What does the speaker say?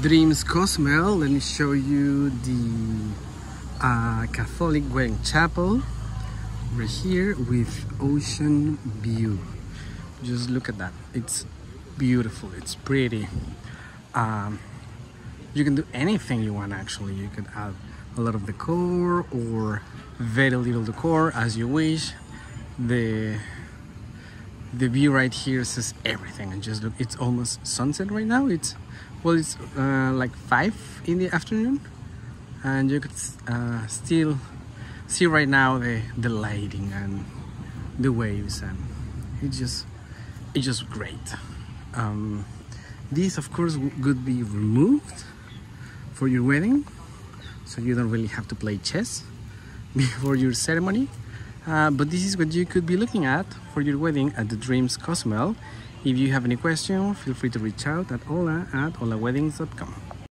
Dreams Cozumel. Let me show you the Catholic Wedding Chapel right here with ocean view. Just look at that. It's beautiful. It's pretty. You can do anything you want actually. You can add a lot of decor or very little decor as you wish. The view right here says everything. And just look, it's almost sunset right now. It's like 5 in the afternoon, and you could still see right now the lighting and the waves, and it's just great. These of course could be removed for your wedding, so you don't really have to play chess before your ceremony. But this is what you could be looking at for your wedding at the Dreams Cozumel. If you have any question, feel free to reach out at hola@holaweddings.com.